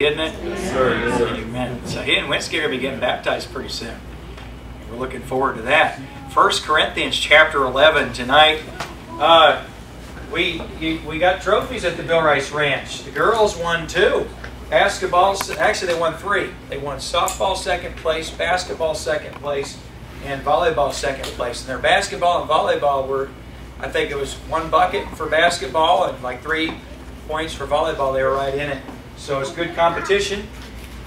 Isn't it? Yes, sir. Yes, sir. Amen. So he and Winsky are going to be getting baptized pretty soon. We're looking forward to that. 1 Corinthians chapter 11 tonight. We got trophies at the Bill Rice Ranch. The girls won 2. Basketball, actually they won 3. They won softball 2nd place, basketball 2nd place, and volleyball 2nd place. And their basketball and volleyball were, I think it was 1 bucket for basketball and like 3 points for volleyball. They were right in it. So it's good competition.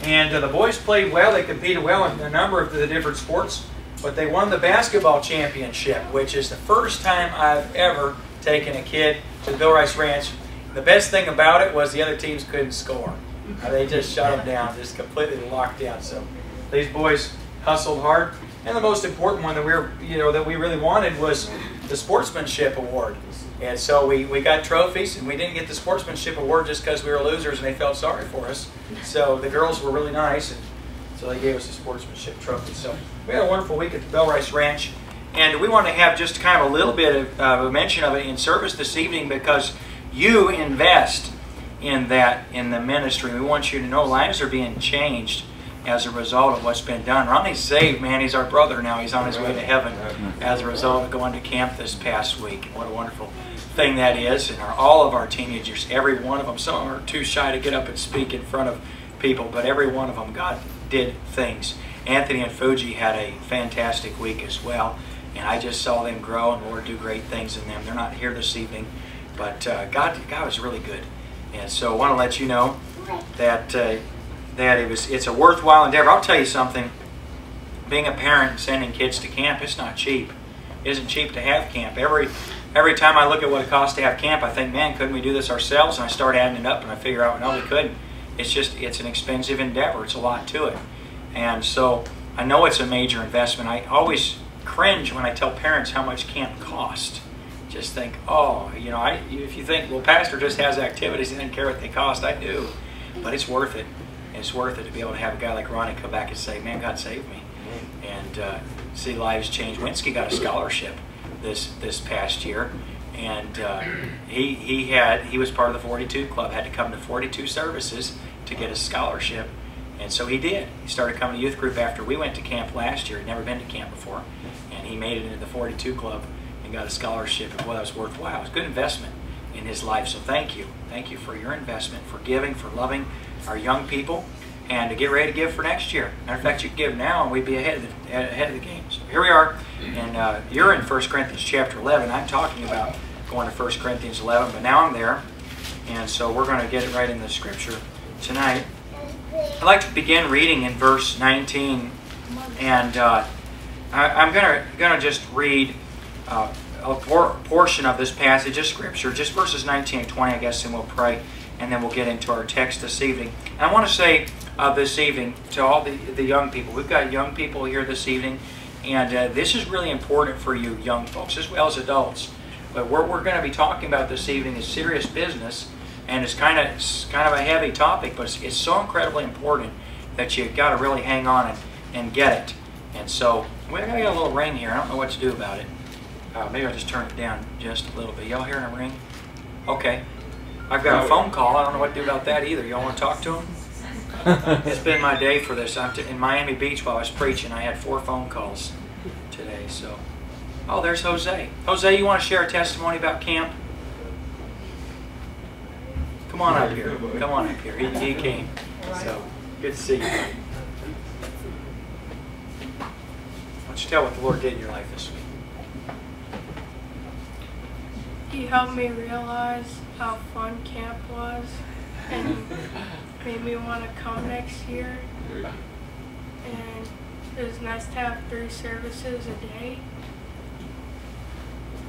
And the boys played well. They competed well in a number of the different sports. But they won the basketball championship, which is the first time I've ever taken a kid to the Bill Rice Ranch. The best thing about it was the other teams couldn't score. They just shut them down, just completely locked down. So these boys hustled hard. And the most important one that we really wanted was the sportsmanship award. And so we got trophies, and we didn't get the sportsmanship award just because we were losers and they felt sorry for us. So the girls were really nice, and so they gave us the sportsmanship trophy. So we had a wonderful week at the Bill Rice Ranch. And we want to have just kind of a little bit of a mention of it in service this evening because you invest in that, in the ministry. We want you to know lives are being changed as a result of what's been done. Ronnie's saved, man. He's our brother now. He's on his way to heaven as a result of going to camp this past week. What a wonderful thing that is. And all of our teenagers, every one of them, some of them are too shy to get up and speak in front of people, but every one of them, God did things. Anthony and Fuji had a fantastic week as well. And I just saw them grow, and Lord do great things in them. They're not here this evening, but God was really good. And so I want to let you know that it's a worthwhile endeavor. I'll tell you something. Being a parent and sending kids to camp, it's not cheap. It isn't cheap to have camp. Every time I look at what it costs to have camp, I think, man, couldn't we do this ourselves? And I start adding it up, and I figure out, no, we couldn't. It's an expensive endeavor. It's a lot to it. And so I know it's a major investment. I always cringe when I tell parents how much camp costs. Just think, oh, you know, if you think, well, pastor just has activities and doesn't care what they cost, I do. But it's worth it. It's worth it to be able to have a guy like Ronnie come back and say, man, God saved me. And see lives change. Winsky got a scholarship this past year. And he was part of the 42 Club, had to come to 42 services to get a scholarship. And so he did. He started coming to youth group after we went to camp last year. He'd never been to camp before. And he made it into the 42 Club and got a scholarship. And boy, that was worthwhile. It was a good investment in his life. So thank you. Thank you for your investment, for giving, for loving our young people, and to get ready to give for next year. Matter of fact, you can give now and we'd be ahead of the game. So here we are, and you're in 1 Corinthians chapter 11. I'm talking about going to 1 Corinthians 11, but now I'm there, and so we're going to get it right in the scripture tonight. I'd like to begin reading in verse 19, and I'm going to just read a portion of this passage of scripture, just verses 19 and 20, I guess, and we'll pray. And then we'll get into our text this evening. And I want to say this evening to all the young people. We've got young people here this evening. And this is really important for you young folks as well as adults. But what we're going to be talking about this evening is serious business. And it's kind of a heavy topic, but it's so incredibly important that you've got to really hang on and get it. And so we're going to get a little ring here. I don't know what to do about it. Maybe I'll just turn it down just a little bit. Y'all hearing a ring? Okay. I've got a phone call. I don't know what to do about that either. Y'all want to talk to him? It's been my day for this. In Miami Beach while I was preaching, I had 4 phone calls today. So, oh, there's Jose. Jose, you want to share a testimony about camp? Come on up here. Come on up here. He came. So, good to see you. Why don't you tell what the Lord did in your life this week? He helped me realize how fun camp was and made me want to come next year. And it was nice to have 3 services a day.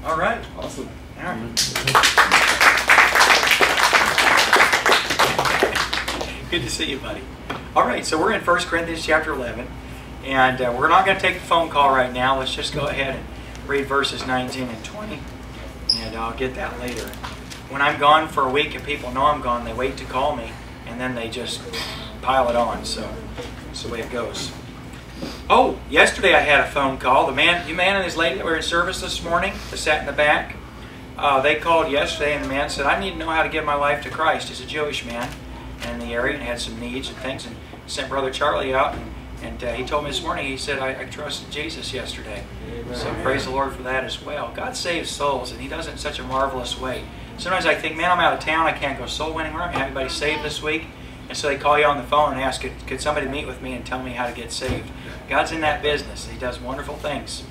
All right. Awesome. All right. Good to see you, buddy. All right, so we're in 1 Corinthians chapter 11, and we're not going to take the phone call right now. Let's just go ahead and read verses 19 and 20. And I'll get that later. When I'm gone for a week and people know I'm gone, they wait to call me, and then they just pile it on. So that's the way it goes. Oh, yesterday I had a phone call. The man and his lady that were in service this morning, that sat in the back, they called yesterday, and the man said, I need to know how to give my life to Christ. He's a Jewish man, and the area and had some needs and things, and sent Brother Charlie out. And he told me this morning, he said, I trusted Jesus yesterday. Amen. So praise the Lord for that as well. God saves souls, and He does it in such a marvelous way. Sometimes I think, man, I'm out of town. I can't go soul winning. We're not going to have anybody saved this week. And so they call you on the phone and ask, could somebody meet with me and tell me how to get saved? God's in that business. He does wonderful things.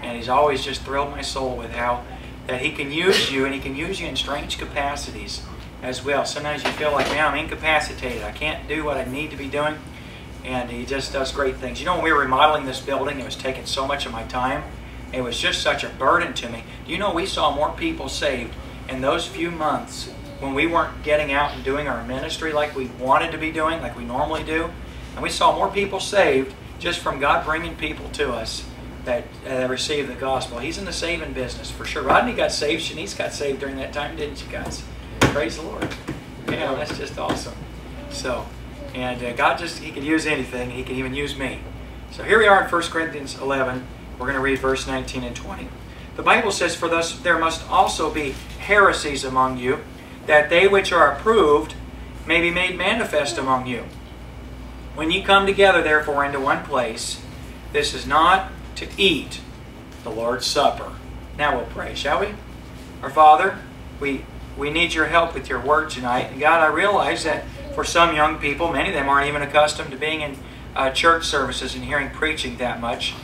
And He's always just thrilled my soul with how that He can use you, and He can use you in strange capacities as well. Sometimes you feel like, man, I'm incapacitated. I can't do what I need to be doing. And He just does great things. You know, when we were remodeling this building, it was taking so much of my time. It was just such a burden to me. You know, we saw more people saved in those few months when we weren't getting out and doing our ministry like we wanted to be doing, like we normally do. And we saw more people saved just from God bringing people to us that received the gospel. He's in the saving business for sure. Rodney got saved. Shanice got saved during that time, didn't you guys? Praise the Lord. Yeah, that's just awesome. So... and God just, He can use anything. He can even use me. So here we are in 1 Corinthians 11. We're going to read verse 19 and 20. The Bible says, "For thus there must also be heresies among you, that they which are approved may be made manifest among you. When ye come together, therefore, into one place, this is not to eat the Lord's Supper." Now we'll pray, shall we? Our Father, we need your help with your word tonight. And God, I realize that for some young people, many of them aren't even accustomed to being in church services and hearing preaching that much.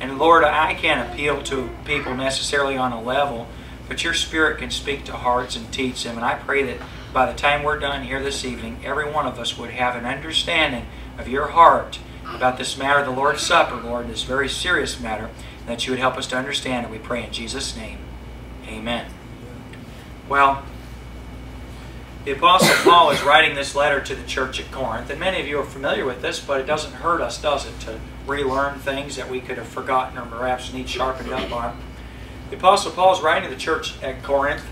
And Lord, I can't appeal to people necessarily on a level, but your Spirit can speak to hearts and teach them. And I pray that by the time we're done here this evening, every one of us would have an understanding of your heart about this matter of the Lord's Supper, Lord, this very serious matter, and that you would help us to understand it. We pray in Jesus' name. Amen. Well, the Apostle Paul is writing this letter to the church at Corinth, and many of you are familiar with this, but it doesn't hurt us, does it, to relearn things that we could have forgotten or perhaps need sharpened up on. The Apostle Paul is writing to the church at Corinth,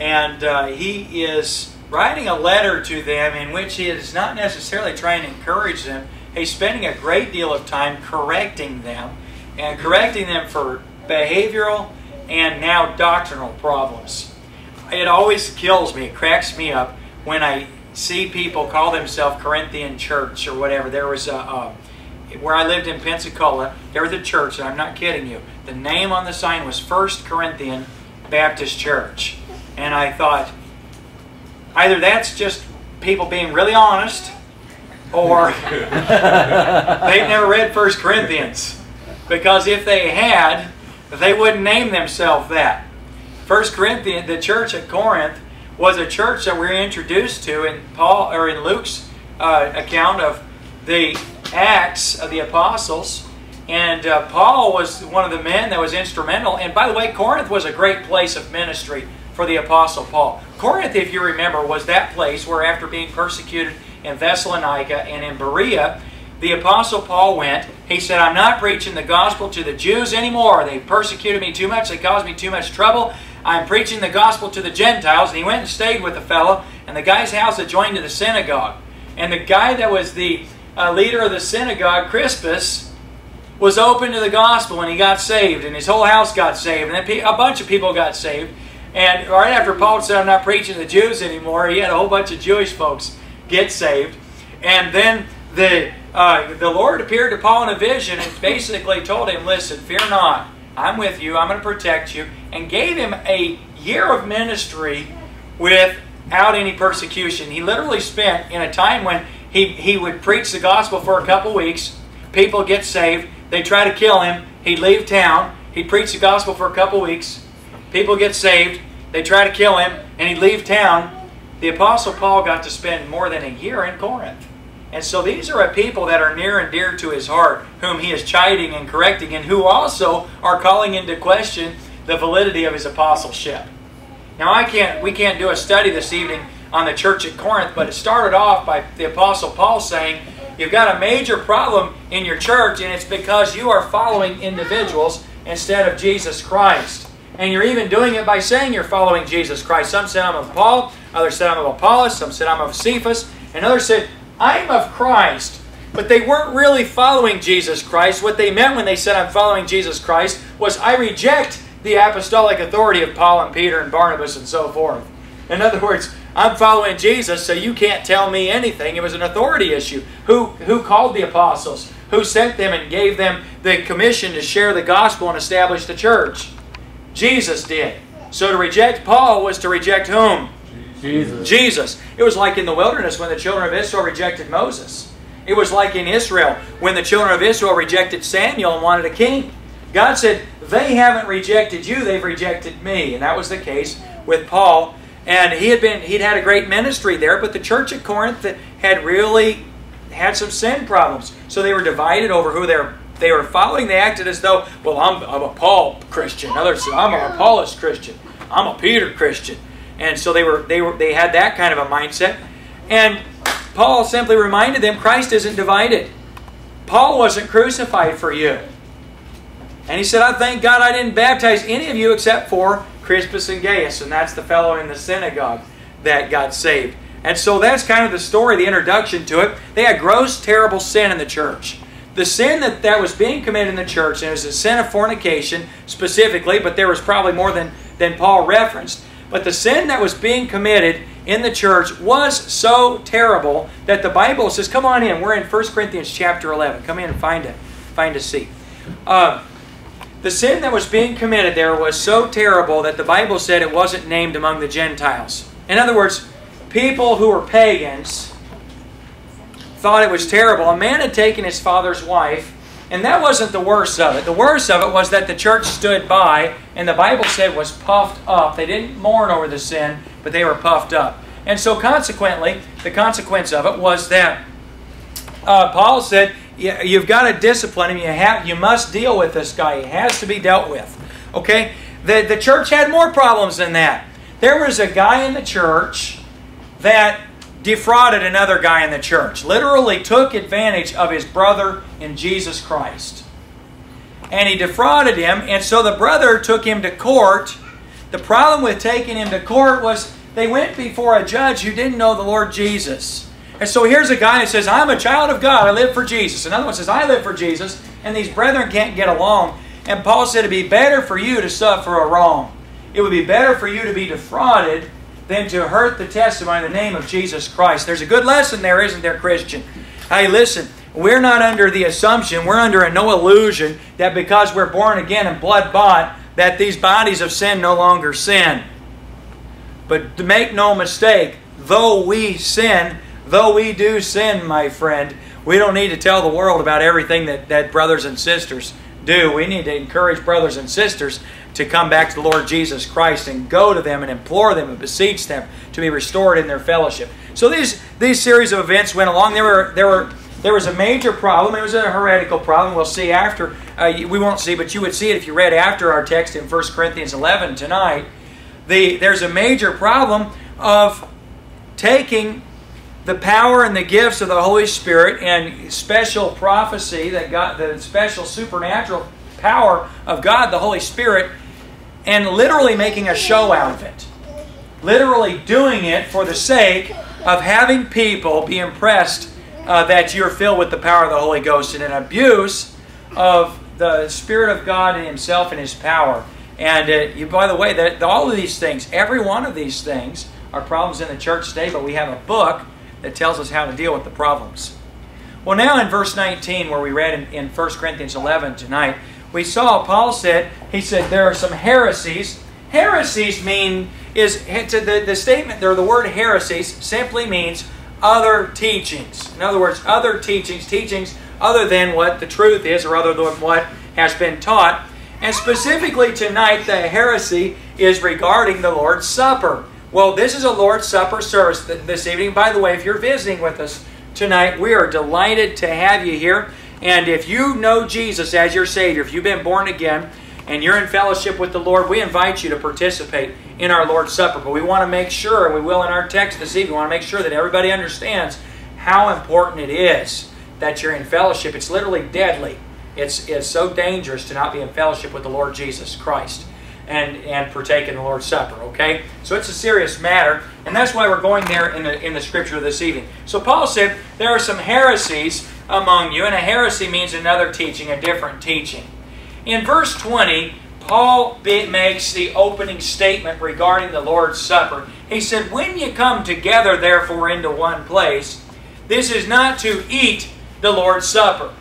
and he is writing a letter to them in which he is not necessarily trying to encourage them. He's spending a great deal of time correcting them, and correcting them for behavioral and now doctrinal problems. It always kills me, it cracks me up when I see people call themselves Corinthian church or whatever. There was where I lived in Pensacola, there was a church, and I'm not kidding you, the name on the sign was First Corinthian Baptist Church. And I thought, either that's just people being really honest, or they've never read First Corinthians. Because if they had, they wouldn't name themselves that. First Corinthians, the church at Corinth, was a church that we're introduced to in Paul or in Luke's account of the Acts of the Apostles, and Paul was one of the men that was instrumental. And by the way, Corinth was a great place of ministry for the Apostle Paul. Corinth, if you remember, was that place where, after being persecuted in Thessalonica and in Berea, the Apostle Paul went. He said, "I'm not preaching the gospel to the Jews anymore. They persecuted me too much. They caused me too much trouble. I'm preaching the gospel to the Gentiles." And he went and stayed with a fellow, and the guy's house adjoined to the synagogue. And the guy that was the leader of the synagogue, Crispus, was open to the gospel, and he got saved, and his whole house got saved, and then a bunch of people got saved. And right after Paul said, "I'm not preaching to the Jews anymore," he had a whole bunch of Jewish folks get saved. And then the Lord appeared to Paul in a vision and basically told him, "Listen, fear not. I'm with you. I'm going to protect you." And gave him a year of ministry without any persecution. He literally spent, in a time when he would preach the gospel for a couple weeks, people get saved, they try to kill him, he'd leave town, he'd preach the gospel for a couple weeks, people get saved, they try to kill him, and he'd leave town. The Apostle Paul got to spend more than a year in Corinth. And so these are a people that are near and dear to his heart, whom he is chiding and correcting, and who also are calling into question the validity of his apostleship. Now, we can't do a study this evening on the church at Corinth, but it started off by the Apostle Paul saying, "You've got a major problem in your church, and it's because you are following individuals instead of Jesus Christ. And you're even doing it by saying you're following Jesus Christ. Some said, 'I'm of Paul,' others said, 'I'm of Apollos,' some said, 'I'm of Cephas,' and others said, 'I'm of Christ.'" But they weren't really following Jesus Christ. What they meant when they said, "I'm following Jesus Christ," was, "I reject the apostolic authority of Paul and Peter and Barnabas," and so forth. In other words, I'm following Jesus, so you can't tell me anything. It was an authority issue. Who called the apostles? Who sent them and gave them the commission to share the gospel and establish the church? Jesus did. So to reject Paul was to reject whom? Jesus. Jesus. It was like in the wilderness when the children of Israel rejected Moses. It was like in Israel when the children of Israel rejected Samuel and wanted a king. God said, they haven't rejected you, they've rejected me. And that was the case with Paul. And he'd had a great ministry there, but the church at Corinth had really had some sin problems. So they were divided over who they were following. They acted as though, well, I'm a Paul Christian. Others said, I'm an Apollos Christian. I'm a Peter Christian. And so they had that kind of a mindset. And Paul simply reminded them, Christ isn't divided. Paul wasn't crucified for you. And he said, I thank God I didn't baptize any of you except for Crispus and Gaius. And that's the fellow in the synagogue that got saved. And so that's kind of the story, the introduction to it. They had gross, terrible sin in the church. The sin that was being committed in the church, and it was the sin of fornication specifically, but there was probably more than Paul referenced. But the sin that was being committed in the church was so terrible that the Bible says, come on in, we're in 1 Corinthians chapter 11. Come in and find a seat. The sin that was being committed there was so terrible that the Bible said it wasn't named among the Gentiles. In other words, people who were pagans thought it was terrible. A man had taken his father's wife, and that wasn't the worst of it. The worst of it was that the church stood by, and the Bible said was puffed up. They didn't mourn over the sin, but they were puffed up. And so consequently, the consequence of it was that Paul said, you've got to discipline him. You must deal with this guy. He has to be dealt with. Okay? The church had more problems than that. There was a guy in the church that defrauded another guy in the church. Literally took advantage of his brother in Jesus Christ. And he defrauded him, and so the brother took him to court. The problem with taking him to court was they went before a judge who didn't know the Lord Jesus. And so here's a guy that says, I'm a child of God, I live for Jesus. Another one says, I live for Jesus, and these brethren can't get along. And Paul said, it'd be better for you to suffer a wrong. It would be better for you to be defrauded than to hurt the testimony in the name of Jesus Christ. There's a good lesson there, isn't there, Christian? Hey, listen, we're not under the assumption, we're under no illusion that because we're born again and blood-bought, that these bodies of sin no longer sin. But make no mistake, though we do sin, my friend, we don't need to tell the world about everything that brothers and sisters do. We need to encourage brothers and sisters to come back to the Lord Jesus Christ and go to them and implore them and beseech them to be restored in their fellowship. So these series of events went along. There was a major problem. It was a heretical problem. We'll see after. We won't see, but you would see it if you read after our text in 1 Corinthians 11 tonight. There's a major problem of taking the power and the gifts of the Holy Spirit and special prophecy, the special supernatural power of God, the Holy Spirit, and literally making a show out of it. Literally doing it for the sake of having people be impressed that you're filled with the power of the Holy Ghost, and an abuse of the Spirit of God and Himself and His power. And by the way, all of these things, every one of these things are problems in the church today, but we have a book that tells us how to deal with the problems. Well, now in verse 19, where we read in 1 Corinthians 11 tonight, we saw Paul said, he said, there are some heresies. Heresies the word heresies simply means other teachings. In other words, other teachings other than what the truth is or other than what has been taught. And specifically tonight, the heresy is regarding the Lord's Supper. Well, this is a Lord's Supper service this evening. By the way, if you're visiting with us tonight, we are delighted to have you here. And if you know Jesus as your Savior, if you've been born again and you're in fellowship with the Lord, we invite you to participate in our Lord's Supper. But we want to make sure, and we will in our text this evening, we want to make sure that everybody understands how important it is that you're in fellowship. It's literally deadly. It's so dangerous to not be in fellowship with the Lord Jesus Christ and partake in the Lord's Supper, okay? So it's a serious matter, and that's why we're going there in the Scripture this evening. So Paul said, there are some heresies among you, and a heresy means another teaching, a different teaching. In verse 20, Paul makes the opening statement regarding the Lord's Supper. He said, when you come together, therefore, into one place, this is not to eat the Lord's Supper.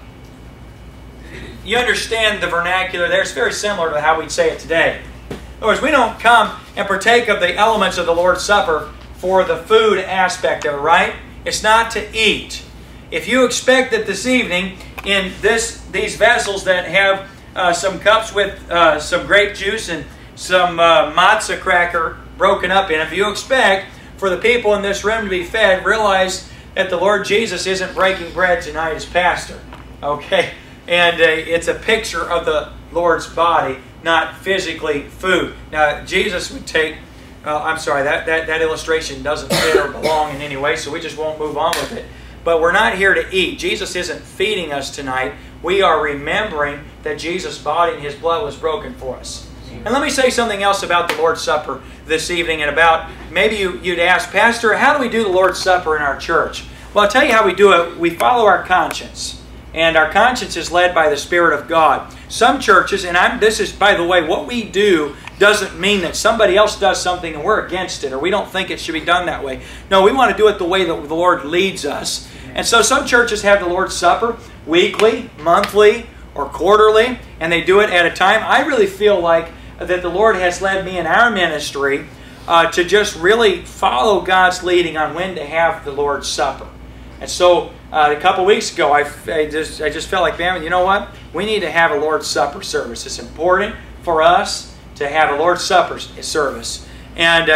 You understand the vernacular there. It's very similar to how we'd say it today. In other words, we don't come and partake of the elements of the Lord's Supper for the food aspect of it, right? It's not to eat. If you expect that this evening, in these vessels that have some cups with some grape juice and some matzah cracker broken up in, if you expect for the people in this room to be fed, realize that the Lord Jesus isn't breaking bread tonight as pastor. Okay? And it's a picture of the Lord's body, not physically food. Now, Jesus would take... I'm sorry, that illustration doesn't fit or belong in any way, so we just won't move on with it. But we're not here to eat. Jesus isn't feeding us tonight. We are remembering that Jesus' body and His blood was broken for us. And let me say something else about the Lord's Supper this evening, and about, maybe you'd ask, Pastor, how do we do the Lord's Supper in our church? Well, I'll tell you how we do it. We follow our conscience. And our conscience is led by the Spirit of God. Some churches, and this is, by the way, what we do doesn't mean that somebody else does something and we're against it, or we don't think it should be done that way. No, we want to do it the way that the Lord leads us. And so some churches have the Lord's Supper weekly, monthly, or quarterly, and they do it at a time. I really feel like that the Lord has led me in our ministry to just really follow God's leading on when to have the Lord's Supper. And so a couple weeks ago, I just felt like, man, you know what? We need to have a Lord's Supper service. It's important for us to have a Lord's Supper service. And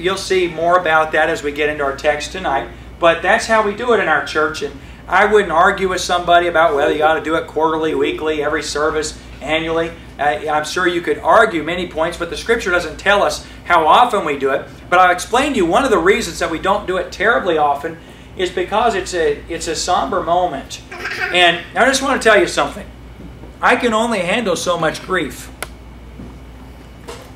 you'll see more about that as we get into our text tonight. But that's how we do it in our church. And I wouldn't argue with somebody about whether you ought to do it quarterly, weekly, every service, annually. I'm sure you could argue many points, but the Scripture doesn't tell us how often we do it. But I'll explain to you one of the reasons that we don't do it terribly often is because it's a somber moment. And I just want to tell you something. I can only handle so much grief.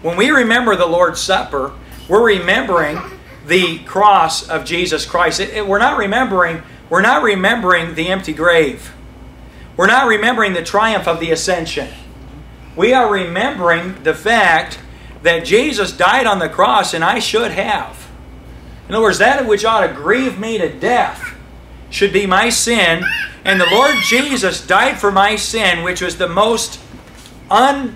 When we remember the Lord's Supper, we're remembering the cross of Jesus Christ. We're not remembering the empty grave. We're not remembering the triumph of the ascension. We are remembering the fact that Jesus died on the cross, and I should have. In other words, that which ought to grieve me to death should be my sin. And the Lord Jesus died for my sin, which was the most I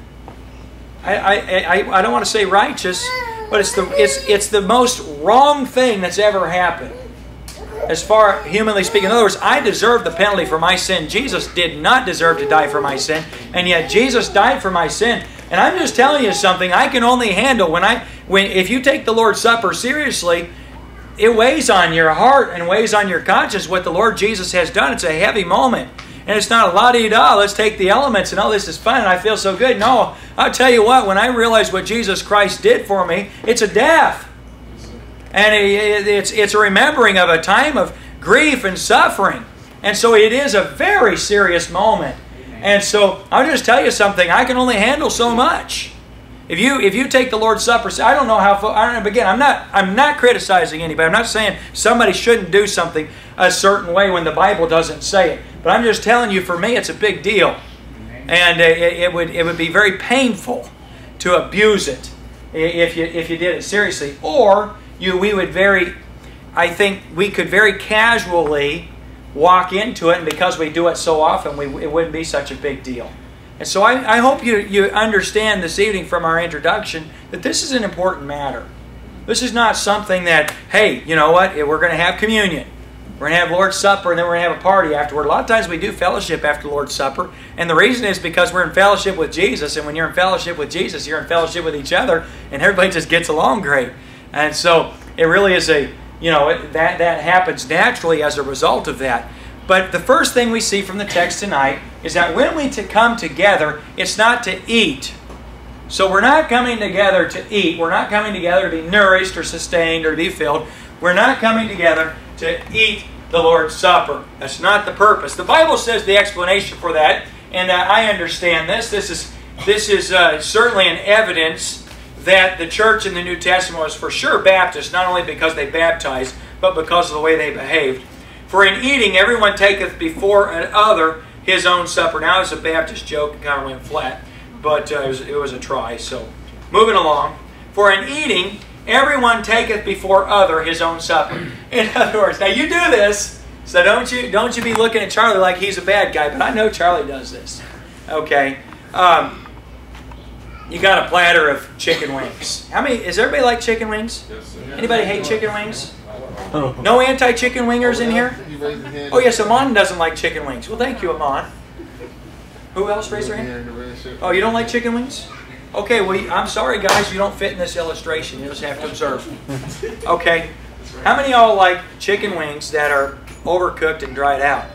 don't want to say righteous, but it's the most wrong thing that's ever happened, as far humanly speaking. In other words, I deserve the penalty for my sin. Jesus did not deserve to die for my sin, and yet Jesus died for my sin. And I'm just telling you something I can only handle if you take the Lord's Supper seriously. It weighs on your heart and weighs on your conscience what the Lord Jesus has done. It's a heavy moment. And it's not a la-di-da, let's take the elements and all this is fun and I feel so good. No, I'll tell you what, when I realize what Jesus Christ did for me, it's a death. And it's a remembering of a time of grief and suffering. And so it is a very serious moment. And so I'll just tell you something, I can only handle so much. If you take the Lord's Supper, I don't know how. Again, I'm not criticizing anybody. I'm not saying somebody shouldn't do something a certain way when the Bible doesn't say it. But I'm just telling you, for me, it's a big deal, and it would be very painful to abuse it if you did it seriously, or we could very casually walk into it, and because we do it so often, it wouldn't be such a big deal. And so I hope you understand this evening from our introduction that this is an important matter. This is not something that, hey, you know what, we're going to have communion. We're going to have Lord's Supper and then we're going to have a party afterward. A lot of times we do fellowship after Lord's Supper. And the reason is because we're in fellowship with Jesus. And when you're in fellowship with Jesus, you're in fellowship with each other. And everybody just gets along great. And so it really is that happens naturally as a result of that. But the first thing we see from the text tonight is that when we come together, it's not to eat. So we're not coming together to eat. We're not coming together to be nourished or sustained or to be filled. We're not coming together to eat the Lord's Supper. That's not the purpose. The Bible says the explanation for that, and I understand this. This is certainly an evidence that the church in the New Testament was for sure Baptist, not only because they baptized, but because of the way they behaved. For in eating, everyone taketh before another his own supper. Now it's a Baptist joke, it kind of went flat. but it was a try. So moving along. For in eating, everyone taketh before other his own supper. In other words, now you do this, so don't you be looking at Charlie like he's a bad guy, but I know Charlie does this. Okay. You got a platter of chicken wings. How many? Is everybody like chicken wings? Yes, anybody hate chicken wings? No anti-chicken wingers in here? Oh yes, Amon doesn't like chicken wings. Well, thank you, Amon. Who else raised their hand? Oh, you don't like chicken wings? Okay, well, I'm sorry, guys. You don't fit in this illustration. You just have to observe. Okay. How many of y'all like chicken wings that are overcooked and dried out?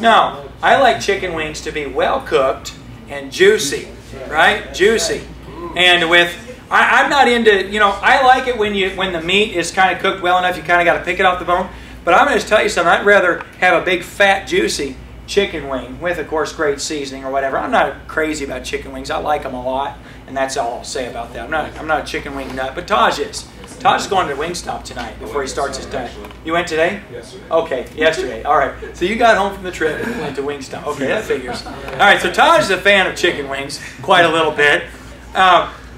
No. I like chicken wings to be well-cooked and juicy. Right? Juicy. And with... I'm not into... You know, I like it when the meat is kind of cooked well enough. You kind of got to pick it off the bone. But I'm going to tell you something. I'd rather have a big, fat, juicy chicken wing with, of course, great seasoning or whatever. I'm not crazy about chicken wings. I like them a lot, and that's all I'll say about that. I'm not a chicken wing nut, but Taj is. Taj is going to Wingstop tonight before he starts his day. You went today? Yesterday. Okay, yesterday. All right. So you got home from the trip and went to Wingstop. Okay, that figures. All right, so Taj is a fan of chicken wings quite a little bit.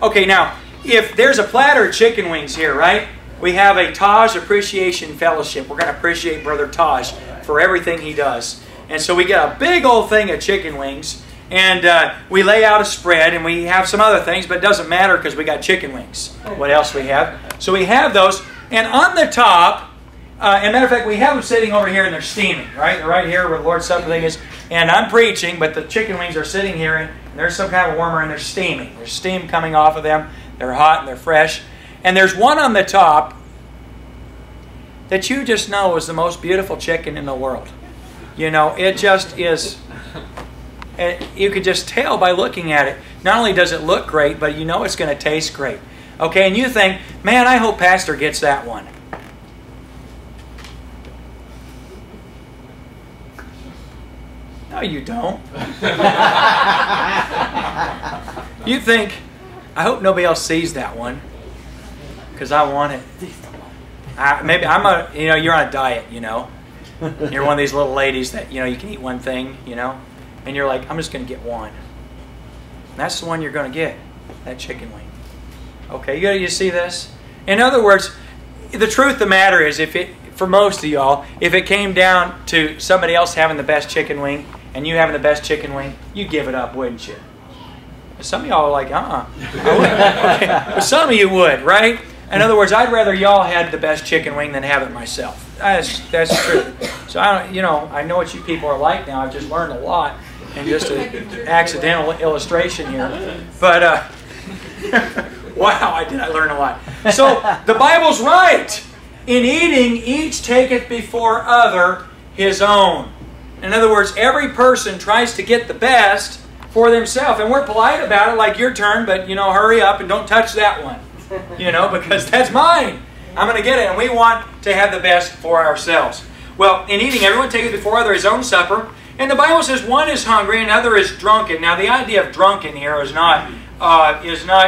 Okay, now, if there's a platter of chicken wings here, right, we have a Taj Appreciation Fellowship. We're going to appreciate Brother Taj for everything he does. And so we get a big old thing of chicken wings, and we lay out a spread, and we have some other things, but it doesn't matter because we got chicken wings. What else we have? So we have those, and on the top, and matter of fact, we have them sitting over here, and they're steaming, right? They're right here where the Lord's Supper thing is, and I'm preaching, but the chicken wings are sitting here, and there's some kind of warmer, and they're steaming. There's steam coming off of them. They're hot, and they're fresh. And there's one on the top that you just know is the most beautiful chicken in the world. You know, it just is, you could just tell by looking at it. Not only does it look great, but you know it's going to taste great. Okay, and you think, man, I hope Pastor gets that one. No, you don't. You think, I hope nobody else sees that one because I want it. Maybe I'm a, you know, you're on a diet, you know. You're one of these little ladies that, you know, you can eat one thing, you know, and you're like, I'm just going to get one. And that's the one you're going to get, that chicken wing. Okay, you see this? In other words, the truth of the matter is, for most of y'all, if it came down to somebody else having the best chicken wing and you having the best chicken wing, you'd give it up, wouldn't you? Some of y'all are like, okay. But some of you would, right? In other words, I'd rather y'all had the best chicken wing than have it myself. That's true. So I know what you people are like now. I've just learned a lot in just an accidental illustration here. But wow, I learned a lot. So the Bible's right. In eating, each taketh before other his own. In other words, every person tries to get the best for themselves, and we're polite about it, like your turn. But hurry up and don't touch that one. Because that's mine. I'm going to get it, and we want to have the best for ourselves. Well, in eating, everyone taketh before other his own supper. And the Bible says one is hungry, and another is drunken. Now, the idea of drunken here is not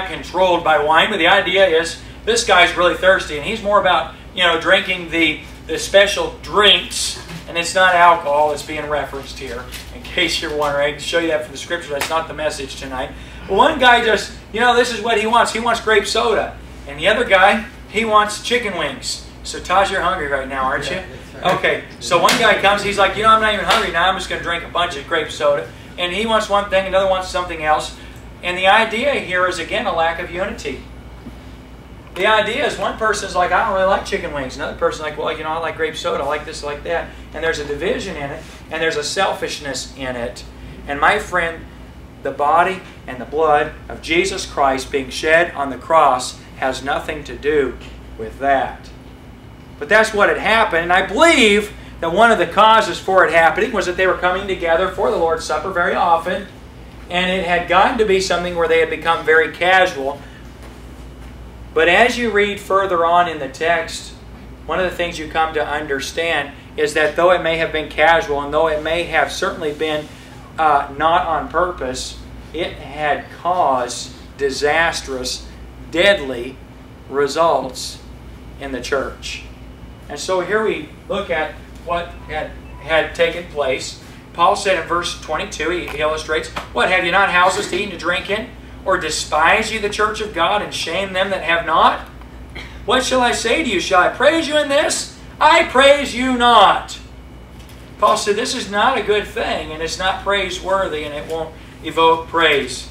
controlled by wine, but the idea is this guy's really thirsty, and he's more about drinking the special drinks, and it's not alcohol that's being referenced here. In case you're wondering, I can show you that from the Scripture. That's not the message tonight. One guy just, this is what he wants. He wants grape soda, and the other guy, he wants chicken wings. So, Taj, you're hungry right now, aren't you? Okay. So one guy comes, he's like, I'm not even hungry now. I'm just going to drink a bunch of grape soda. And he wants one thing, another wants something else. And the idea here is, again, a lack of unity. The idea is one person's like, I don't really like chicken wings. Another person's like, well, I like grape soda. I like this, I like that. And there's a division in it, and there's a selfishness in it. And my friend, the body and the blood of Jesus Christ being shed on the cross has nothing to do with that. But that's what had happened, and I believe that one of the causes for it happening was that they were coming together for the Lord's Supper very often, and it had gotten to be something where they had become very casual. But as you read further on in the text, one of the things you come to understand is that though it may have been casual, and though it may have certainly been not on purpose, it had caused disastrous, deadly results in the church. And so here we look at what had taken place. Paul said in verse 22, he illustrates, "What, have you not houses to eat and to drink in? Or despise you the church of God, and shame them that have not? What shall I say to you? Shall I praise you in this? I praise you not." Paul said this is not a good thing, and it's not praiseworthy, and it won't evoke praise.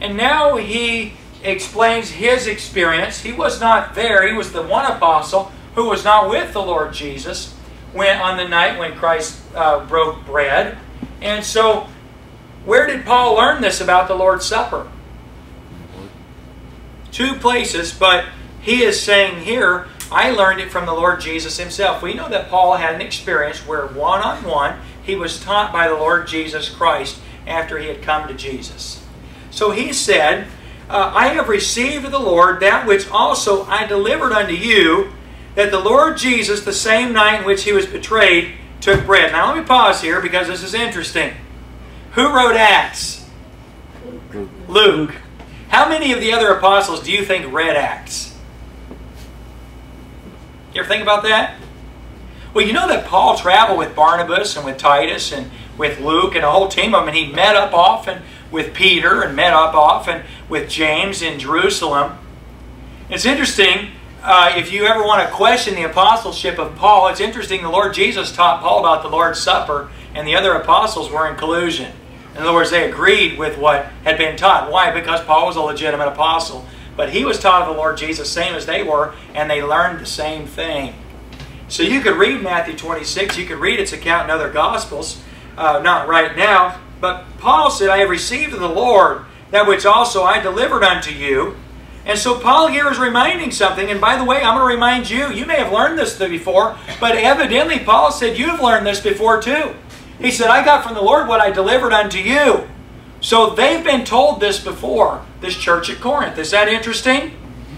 And now he explains his experience. He was not there. He was the one apostle who was not with the Lord Jesus when, on the night when Christ broke bread. And so, where did Paul learn this about the Lord's Supper? Two places, but he is saying here, I learned it from the Lord Jesus himself. We know that Paul had an experience where one-on-one he was taught by the Lord Jesus Christ after he had come to Jesus. So he said, I have received of the Lord that which also I delivered unto you, that the Lord Jesus, the same night in which he was betrayed, took bread. Now let me pause here because this is interesting. Who wrote Acts? Luke. How many of the other apostles do you think read Acts? You ever think about that? Well, you know that Paul traveled with Barnabas and with Titus and with Luke and a whole team of them, and he met up often with Peter and met up often with James in Jerusalem. It's interesting, if you ever want to question the apostleship of Paul, it's interesting the Lord Jesus taught Paul about the Lord's Supper, and the other apostles were in collusion. In other words, they agreed with what had been taught. Why? Because Paul was a legitimate apostle. But he was taught of the Lord Jesus, same as they were, and they learned the same thing. So you could read Matthew 26, you could read its account in other Gospels, not right now, but Paul said, I have received of the Lord that which also I delivered unto you. And so Paul here is reminding something, and by the way, I'm going to remind you, you may have learned this before, but evidently Paul said you have learned this before too. He said, I got from the Lord what I delivered unto you. So they've been told this before, this church at Corinth. Is that interesting?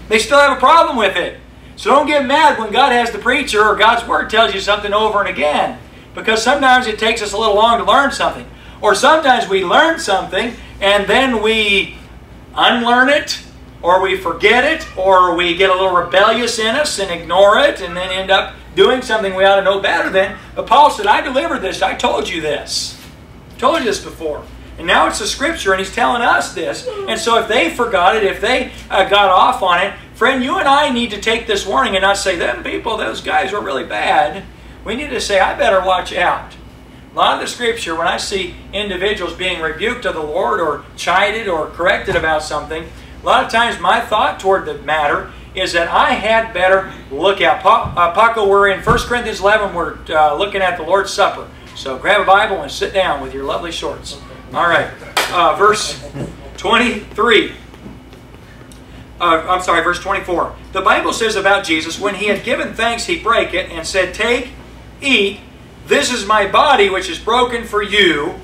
They still have a problem with it. So don't get mad when God has the preacher or God's Word tells you something over and again. Because sometimes it takes us a little long to learn something. Or sometimes we learn something and then we unlearn it, or we forget it, or we get a little rebellious in us and ignore it and then end up doing something we ought to know better than. But Paul said, I delivered this. I told you this. I told you this before. And now it's the Scripture, and he's telling us this. And so if they forgot it, if they got off on it, friend, you and I need to take this warning and not say, them people, those guys were really bad. We need to say, I better watch out. A lot of the Scripture, when I see individuals being rebuked of the Lord or chided or corrected about something, a lot of times my thought toward the matter is that I had better look out. Paco, we're in 1 Corinthians 11. We're looking at the Lord's Supper. So grab a Bible and sit down with your lovely shorts. All right, verse 23. I'm sorry, verse 24. The Bible says about Jesus, when he had given thanks, he brake it and said, Take, eat, this is my body which is broken for you.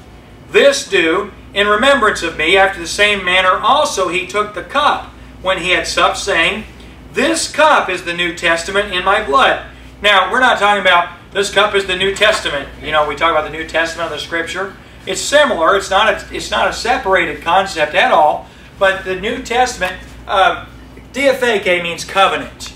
This do in remembrance of me. After the same manner also he took the cup when he had supped, saying, This cup is the New Testament in my blood. Now, we're not talking about this cup is the New Testament. You know, we talk about the New Testament of the Scripture. It's similar. It's not a separated concept at all. But the New Testament, diatheke means covenant.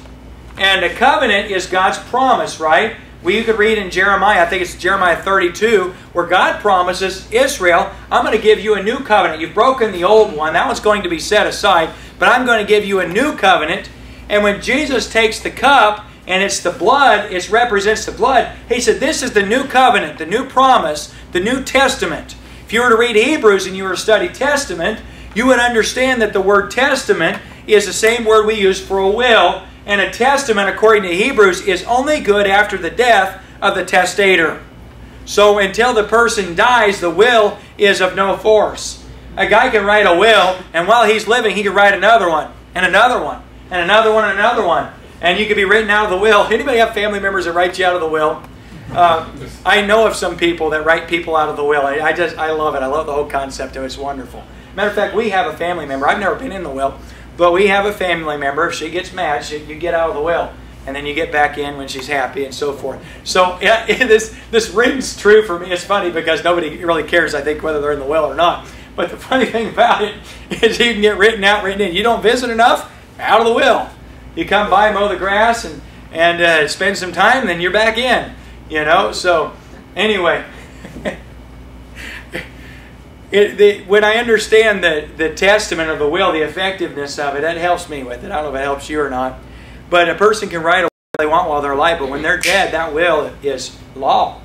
And a covenant is God's promise, right? Well, you could read in Jeremiah, I think it's Jeremiah 32, where God promises Israel, I'm going to give you a new covenant. You've broken the old one. That one's going to be set aside. But I'm going to give you a new covenant. And when Jesus takes the cup, and it's the blood, it represents the blood. He said, this is the new covenant, the new promise, the New Testament. If you were to read Hebrews and you were to study Testament, you would understand that the word testament is the same word we use for a will. And a testament, according to Hebrews, is only good after the death of the testator. So until the person dies, the will is of no force. A guy can write a will, and while he's living, he can write another one, and another one, and another one, and another one. And you could be written out of the will. Anybody have family members that write you out of the will? I know of some people that write people out of the will. I love it. I love the whole concept of it. It's wonderful. Matter of fact, we have a family member. I've never been in the will, but we have a family member. If she gets mad, you get out of the will. And then you get back in when she's happy and so forth. So yeah, this rings true for me. It's funny because nobody really cares, I think, whether they're in the will or not. But the funny thing about it is you can get written out, written in. You don't visit enough, out of the will. You come by, mow the grass, and spend some time, and then you're back in. You know, so anyway. When I understand the testament of the will, the effectiveness of it, that helps me with it. I don't know if it helps you or not. But a person can write a will they want while they're alive, but when they're dead, that will is law.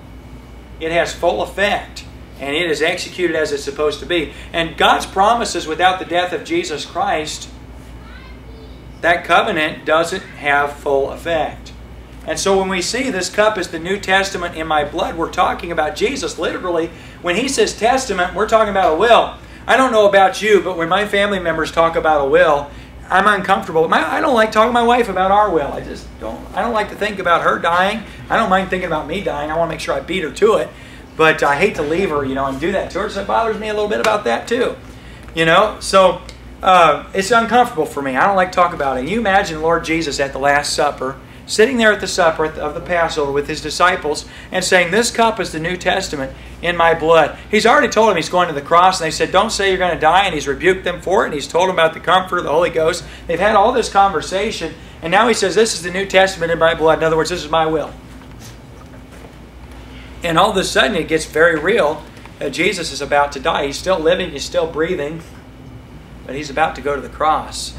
It has full effect, and it is executed as it's supposed to be. And God's promises without the death of Jesus Christ, that covenant doesn't have full effect. And so when we see this cup is the New Testament in my blood, we're talking about Jesus. Literally, when he says testament, we're talking about a will. I don't know about you, but when my family members talk about a will, I'm uncomfortable. I don't like talking to my wife about our will. I just don't. I don't like to think about her dying. I don't mind thinking about me dying. I want to make sure I beat her to it. But I hate to leave her, you know, and do that to her. So it bothers me a little bit about that too, you know. So it's uncomfortable for me. I don't like to talk about it. And you imagine Lord Jesus at the Last Supper, sitting there at the supper of the Passover with his disciples and saying, this cup is the New Testament in my blood. He's already told them he's going to the cross, and they said, don't say you're going to die, and he's rebuked them for it, and he's told them about the comfort of the Holy Ghost. They've had all this conversation, and now he says, this is the New Testament in my blood. In other words, this is my will. And all of a sudden, it gets very real. Jesus is about to die. He's still living, he's still breathing, but he's about to go to the cross.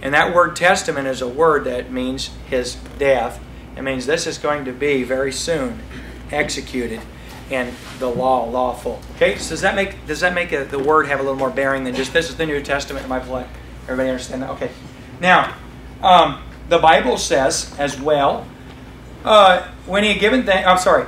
And that word testament is a word that means his death. It means this is going to be very soon executed in the law, lawful. Okay, so does that make the word have a little more bearing than just this is the New Testament in my blood? Everybody understand that? Okay. Now, the Bible says as well, when he had given thanks, I'm sorry.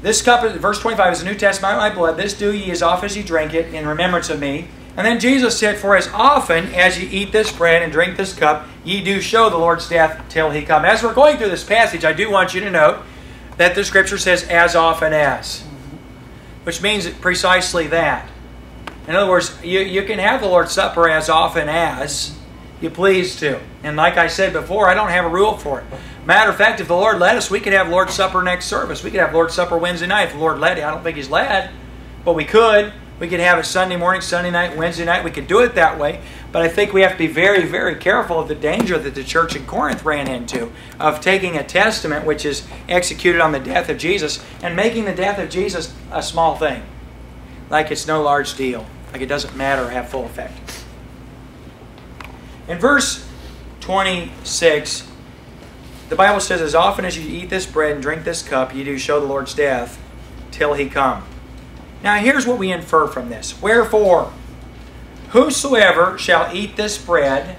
This cup, verse 25, is the New Testament in my blood. This do ye as often as ye drink it in remembrance of me. And then Jesus said, for as often as ye eat this bread and drink this cup, ye do show the Lord's death till he come. As we're going through this passage, I do want you to note that the Scripture says, as often as. Which means precisely that. In other words, you can have the Lord's Supper as often as you please to. And like I said before, I don't have a rule for it. Matter of fact, if the Lord led us, we could have Lord's Supper next service. We could have Lord's Supper Wednesday night if the Lord led it. I don't think he's led, but we could. We could have it Sunday morning, Sunday night, Wednesday night. We could do it that way. But I think we have to be very, very careful of the danger that the church in Corinth ran into of taking a testament which is executed on the death of Jesus and making the death of Jesus a small thing. Like it's no large deal. Like it doesn't matter or have full effect. In verse 26, the Bible says, as often as you eat this bread and drink this cup, you do show the Lord's death till he come. Now here's what we infer from this. Wherefore, whosoever shall eat this bread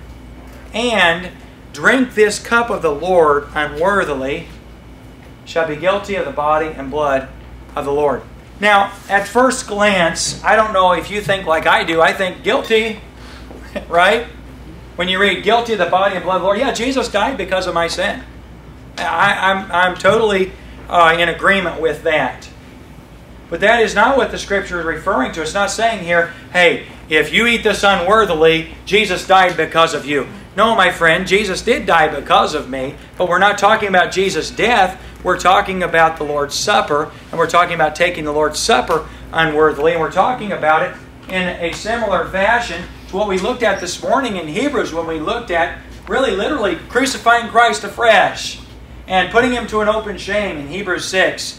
and drink this cup of the Lord unworthily shall be guilty of the body and blood of the Lord. Now, at first glance, I don't know if you think like I do. I think guilty, right? When you read guilty of the body and blood of the Lord, yeah, Jesus died because of my sin. I'm totally in agreement with that. But that is not what the Scripture is referring to. It's not saying here, hey, if you eat this unworthily, Jesus died because of you. No, my friend, Jesus did die because of me, but we're not talking about Jesus' death. We're talking about the Lord's Supper, and we're talking about taking the Lord's Supper unworthily, and we're talking about it in a similar fashion to what we looked at this morning in Hebrews when we looked at really literally crucifying Christ afresh and putting him to an open shame in Hebrews 6.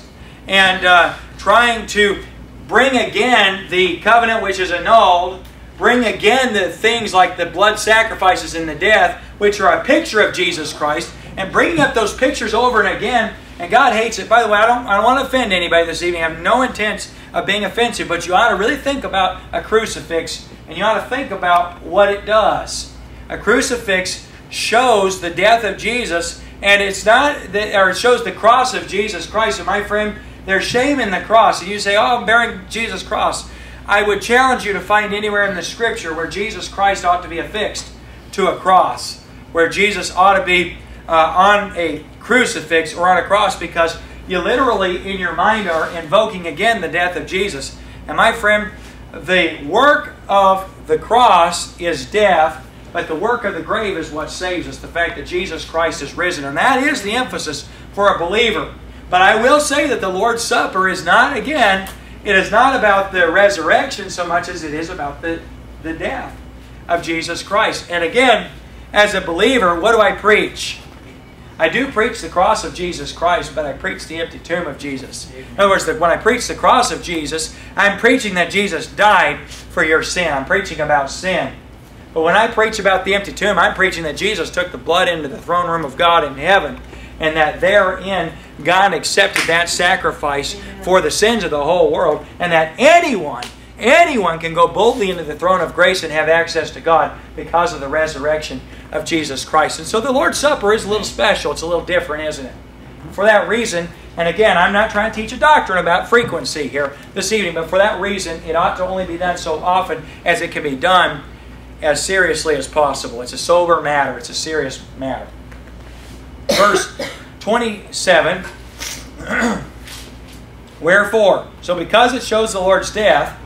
And trying to bring again the covenant which is annulled, bring again the things like the blood sacrifices and the death, which are a picture of Jesus Christ, and bringing up those pictures over and again. And God hates it. By the way, I don't want to offend anybody this evening. I have no intent of being offensive, but you ought to really think about a crucifix, and you ought to think about what it does. A crucifix shows the death of Jesus, and it's not that, or it shows the cross of Jesus Christ. And my friend, there's shame in the cross. And you say, oh, I'm bearing Jesus' cross. I would challenge you to find anywhere in the Scripture where Jesus Christ ought to be affixed to a cross, where Jesus ought to be on a crucifix or on a cross, because you literally, in your mind, are invoking again the death of Jesus. And my friend, the work of the cross is death, but the work of the grave is what saves us, the fact that Jesus Christ is risen. And that is the emphasis for a believer. But I will say that the Lord's Supper is not, again, it is not about the resurrection so much as it is about the death of Jesus Christ. And again, as a believer, what do I preach? I do preach the cross of Jesus Christ, but I preach the empty tomb of Jesus. In other words, that when I preach the cross of Jesus, I'm preaching that Jesus died for your sin. I'm preaching about sin. But when I preach about the empty tomb, I'm preaching that Jesus took the blood into the throne room of God in heaven, and that therein God accepted that sacrifice for the sins of the whole world, and that anyone can go boldly into the throne of grace and have access to God because of the resurrection of Jesus Christ. And so the Lord's Supper is a little special. It's a little different, isn't it? For that reason, and again, I'm not trying to teach a doctrine about frequency here this evening, but for that reason, it ought to only be done so often as it can be done as seriously as possible. It's a sober matter. It's a serious matter. Verse 27, Wherefore, so because it shows the Lord's death,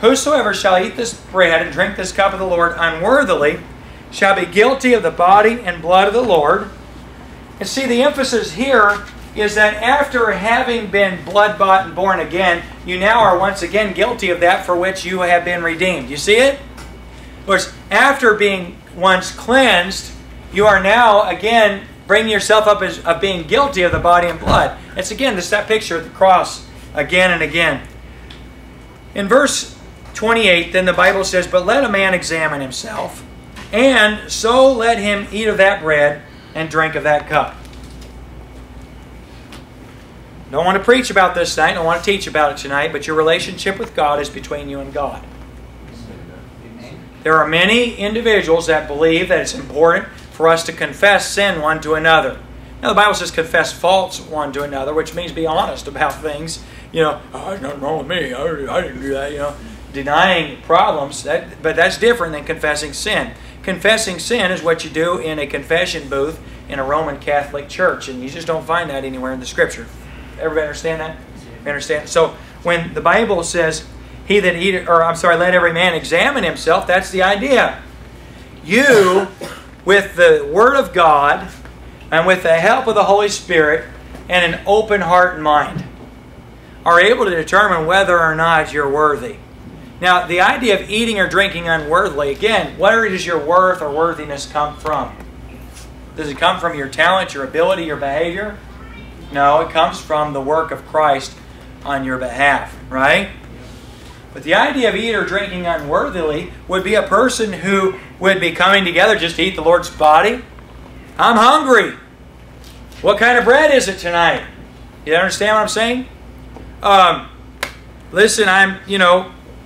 whosoever shall eat this bread and drink this cup of the Lord unworthily shall be guilty of the body and blood of the Lord. And see, the emphasis here is that after having been blood-bought and born again, you now are once again guilty of that for which you have been redeemed. You see it? Of course, after being once cleansed, you are now again bringing yourself up as of being guilty of the body and blood. It's again this, that picture of the cross again and again. In verse 28, then the Bible says, But let a man examine himself, and so let him eat of that bread and drink of that cup. Don't want to preach about this tonight. Don't want to teach about it tonight. But your relationship with God is between you and God. There are many individuals that believe that it's important for us to confess sin one to another. Now the Bible says confess faults one to another, which means be honest about things. You know, oh, there's nothing wrong with me. I didn't do that. You know, denying problems. But that's different than confessing sin. Confessing sin is what you do in a confession booth in a Roman Catholic church, and you just don't find that anywhere in the Scripture. Everybody understand that? You understand? So when the Bible says, "He that eateth," or I'm sorry, "Let every man examine himself," that's the idea. You, with the Word of God, and with the help of the Holy Spirit, and an open heart and mind, are able to determine whether or not you're worthy. Now, the idea of eating or drinking unworthily, again, where does your worth or worthiness come from? Does it come from your talent, your ability, your behavior? No, it comes from the work of Christ on your behalf, right? But the idea of eating or drinking unworthily would be a person who would be coming together just to eat the Lord's body. I'm hungry. What kind of bread is it tonight? You understand what I'm saying? Listen,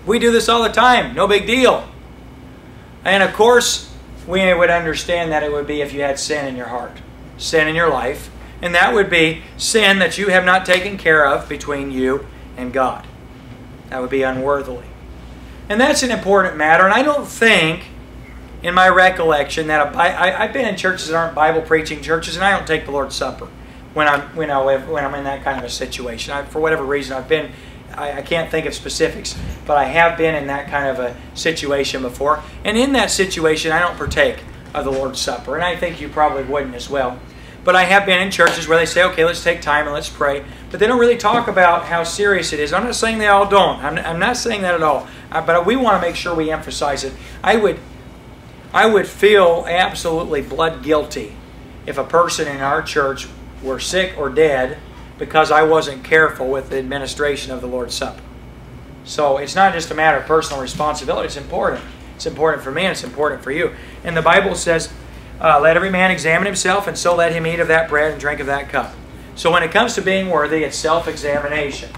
we do this all the time. No big deal. And of course, we would understand that it would be if you had sin in your heart, sin in your life. And that would be sin that you have not taken care of between you and God. That would be unworthily. And that's an important matter. And I don't think, in my recollection, that I've been in churches that aren't Bible-preaching churches, and I don't take the Lord's Supper when I'm in that kind of a situation. For whatever reason, I can't think of specifics, but I have been in that kind of a situation before. And in that situation, I don't partake of the Lord's Supper. And I think you probably wouldn't as well. But I have been in churches where they say, okay, let's take time and let's pray. But they don't really talk about how serious it is. I'm not saying they all don't. I'm not saying that at all. But we want to make sure we emphasize it. I would feel absolutely blood guilty if a person in our church were sick or dead because I wasn't careful with the administration of the Lord's Supper. So it's not just a matter of personal responsibility. It's important. It's important for me and it's important for you. And the Bible says, let every man examine himself, and so let him eat of that bread and drink of that cup. So when it comes to being worthy, it's self-examination.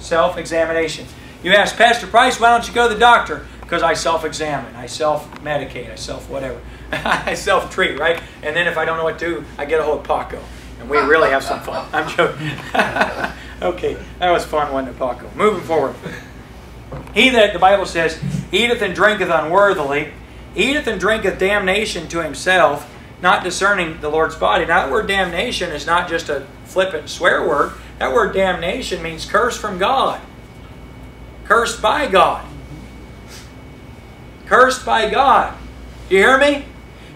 Self-examination. You ask, Pastor Price, why don't you go to the doctor? Because I self-examine. I self-medicate. I self-whatever. I self-treat, right? And then if I don't know what to do, I get a hold of Paco. And we really have some fun. I'm joking. Okay, that was fun, wasn't it, Paco? Moving forward. He that, the Bible says, eateth and drinketh unworthily, eateth and drinketh damnation to himself, not discerning the Lord's body. Now that word damnation is not just a flippant swear word. That word damnation means cursed from God. Cursed by God. Cursed by God. Do you hear me?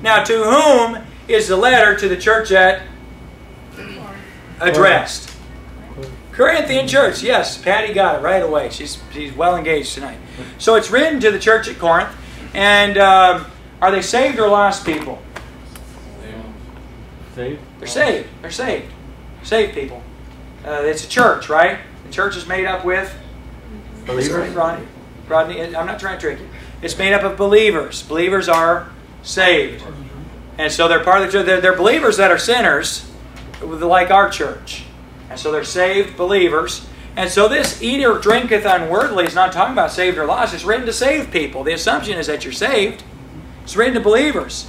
Now to whom is the letter to the church at addressed? Corinthian church. Yes, Patty got it right away. She's well engaged tonight. So it's written to the church at Corinth. And are they saved or lost people? Saved? They're saved. They're saved. Saved people. It's a church, right? The church is made up with believers. Rodney, I'm not trying to trick you. It's made up of believers. Believers are saved. And so they're part of the church. They're believers that are sinners, like our church. And so they're saved believers. And so this eat or drinketh unworthily is not talking about saved or lost. It's written to saved people. The assumption is that you're saved. It's written to believers.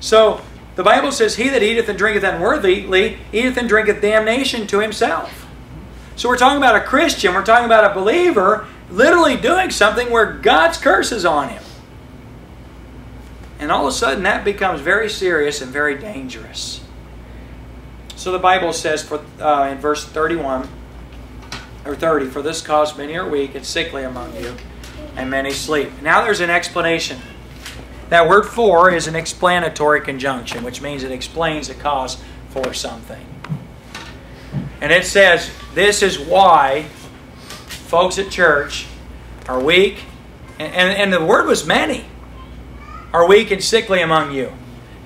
So the Bible says, he that eateth and drinketh unworthily, eateth and drinketh damnation to himself. So we're talking about a Christian. We're talking about a believer literally doing something where God's curse is on him. And all of a sudden that becomes very serious and very dangerous. So the Bible says in verse 31, or 30, for this cause many are weak and sickly among you, and many sleep. Now there's an explanation. That word for is an explanatory conjunction, which means it explains a cause for something. And it says, this is why folks at church are weak, and the word was many, are weak and sickly among you.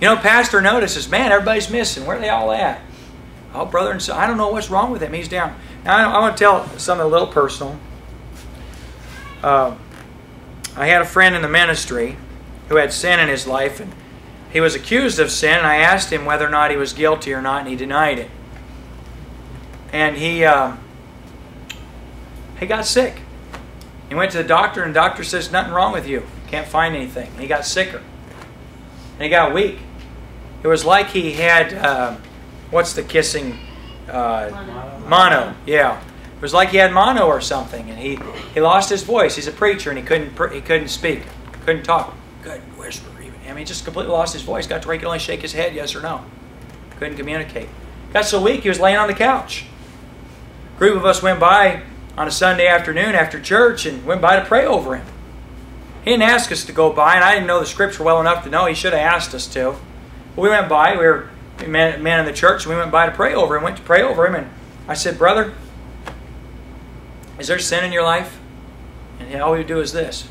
You know, pastor notices, man, everybody's missing. Where are they all at? Oh, brother and sister, I don't know what's wrong with him. He's down. Now, I want to tell something a little personal. I had a friend in the ministry who had sin in his life, and he was accused of sin, and I asked him whether or not he was guilty or not, and he denied it. And he got sick. He went to the doctor, and the doctor says, nothing wrong with you. Can't find anything. And he got sicker. And he got weak. It was like he had, what's the kissing? Mono. Yeah. It was like he had mono or something, and he lost his voice. He's a preacher, and he couldn't speak. Couldn't talk. Couldn't whisper even. I mean, he just completely lost his voice. Got to where he could only shake his head, yes or no. Couldn't communicate. Got so weak he was laying on the couch. A group of us went by on a Sunday afternoon after church and went by to pray over him. He didn't ask us to go by, and I didn't know the Scripture well enough to know he should have asked us to. But we went by. We were men in the church, and we went by to pray over him. Went to pray over him, and I said, brother, is there sin in your life? And all he would do is this.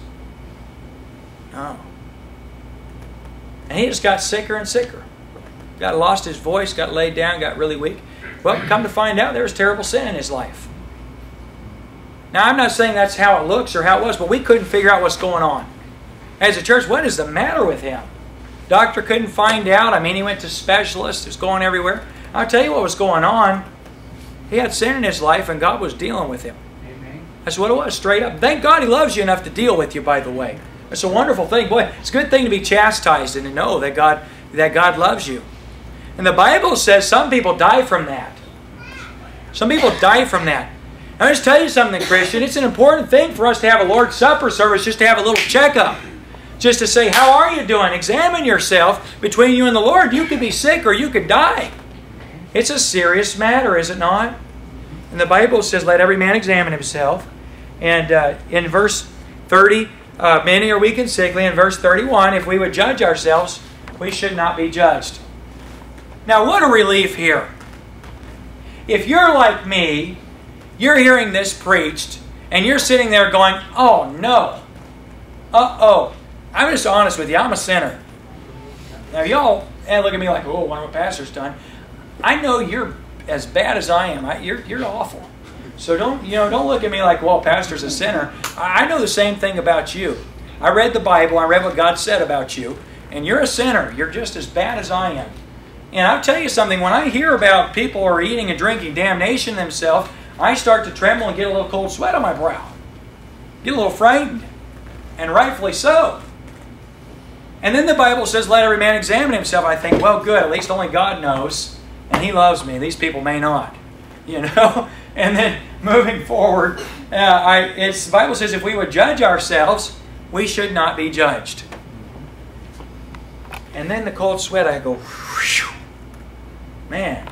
No. And he just got sicker and sicker. Got lost his voice, got laid down, got really weak. Well, come to find out, there was terrible sin in his life. Now, I'm not saying that's how it looks or how it was, but we couldn't figure out what's going on. As a church, what is the matter with him? Doctor couldn't find out. I mean, he went to specialists. He was going everywhere. I'll tell you what was going on. He had sin in his life, and God was dealing with him. Amen. That's what it was, straight up. Thank God he loves you enough to deal with you, by the way. It's a wonderful thing. Boy, it's a good thing to be chastised and to know that God loves you. And the Bible says some people die from that. Some people die from that. I'll just tell you something, Christian. It's an important thing for us to have a Lord's Supper service, just to have a little checkup. Just to say, how are you doing? Examine yourself between you and the Lord. You could be sick or you could die. It's a serious matter, is it not? And the Bible says, let every man examine himself. And in verse 30, many are weak and sickly. In verse 31, if we would judge ourselves, we should not be judged. Now, what a relief here. If you're like me, you're hearing this preached, and you're sitting there going, oh, no. Uh-oh. I'm just honest with you. I'm a sinner. Now, y'all look at me like, oh, one of my pastor's done. I know you're as bad as I am. You're awful. So don't look at me like, well, pastor's a sinner. I know the same thing about you. I read the Bible. I read what God said about you. And you're a sinner. You're just as bad as I am. And I'll tell you something. When I hear about people who are eating and drinking damnation themselves, I start to tremble and get a little cold sweat on my brow. Get a little frightened. And rightfully so. And then the Bible says, let every man examine himself. I think, well, good. At least only God knows. And He loves me. These people may not. You know? And then moving forward, the Bible says if we would judge ourselves, we should not be judged. And then the cold sweat, I go, whew, man.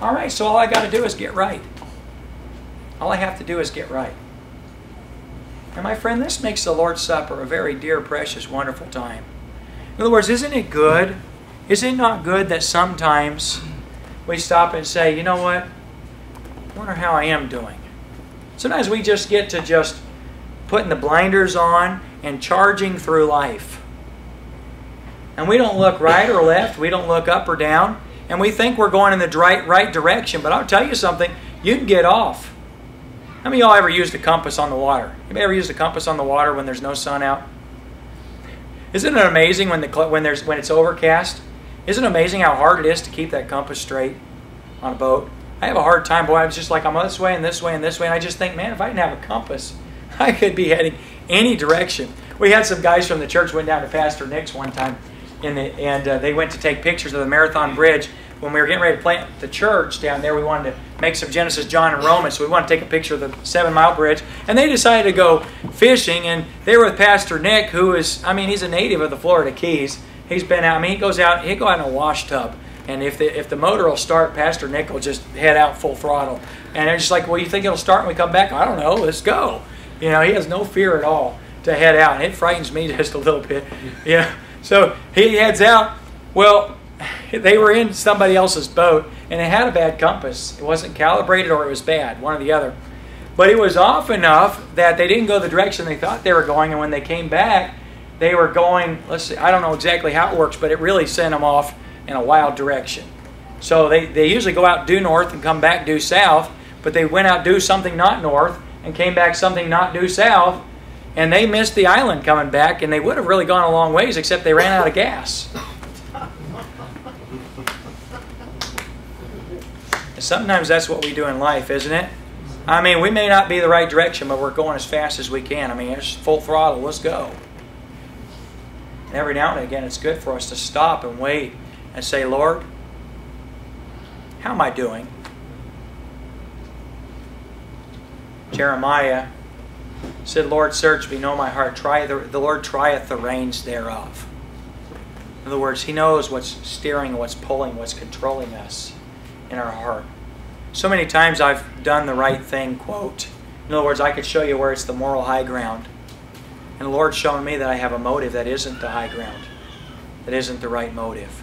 All right, so all I got to do is get right. All I have to do is get right. And my friend, this makes the Lord's Supper a very dear, precious, wonderful time. In other words, isn't it good? Is it not good that sometimes we stop and say, you know what? I wonder how I am doing. Sometimes we just get to just putting the blinders on and charging through life. And we don't look right or left. We don't look up or down. And we think we're going in the right direction, but I'll tell you something, you'd get off. How many of y'all ever used a compass on the water? Anybody ever used a compass on the water when there's no sun out? Isn't it amazing when it's overcast? Isn't it amazing how hard it is to keep that compass straight on a boat? I have a hard time, boy. I was just like, I'm this way and this way and this way, and I just think, man, if I didn't have a compass, I could be heading any direction. We had some guys from the church went down to Pastor Nick's one time, and they went to take pictures of the Marathon Bridge. When we were getting ready to plant the church down there, we wanted to make some Genesis, John, and Romans. So we wanted to take a picture of the 7-mile bridge. And they decided to go fishing. And they were with Pastor Nick, who is, I mean, he's a native of the Florida Keys. He's been out. I mean, he'll go out in a wash tub. And if the motor will start, Pastor Nick will just head out full throttle. And they're just like, well, you think it'll start when we come back? I don't know. Let's go. You know, he has no fear at all to head out. And it frightens me just a little bit. Yeah. So he heads out. Well, they were in somebody else's boat, and it had a bad compass. It wasn't calibrated, or it was bad, one or the other. But it was off enough that they didn't go the direction they thought they were going, and when they came back, they were going, let's see, I don't know exactly how it works, but it really sent them off in a wild direction. So they usually go out due north and come back due south, but they went out due something not north and came back something not due south, and they missed the island coming back, and they would have really gone a long ways, except they ran out of gas. Sometimes that's what we do in life, isn't it? I mean, we may not be the right direction, but we're going as fast as we can. I mean, it's full throttle. Let's go. And every now and again, it's good for us to stop and wait and say, Lord, how am I doing? Jeremiah said, Lord, search me, know my heart. The Lord trieth the reins thereof. In other words, He knows what's steering, what's pulling, what's controlling us in our heart. So many times I've done the right thing, quote. In other words, I could show you where it's the moral high ground. And the Lord's shown me that I have a motive that isn't the high ground, that isn't the right motive.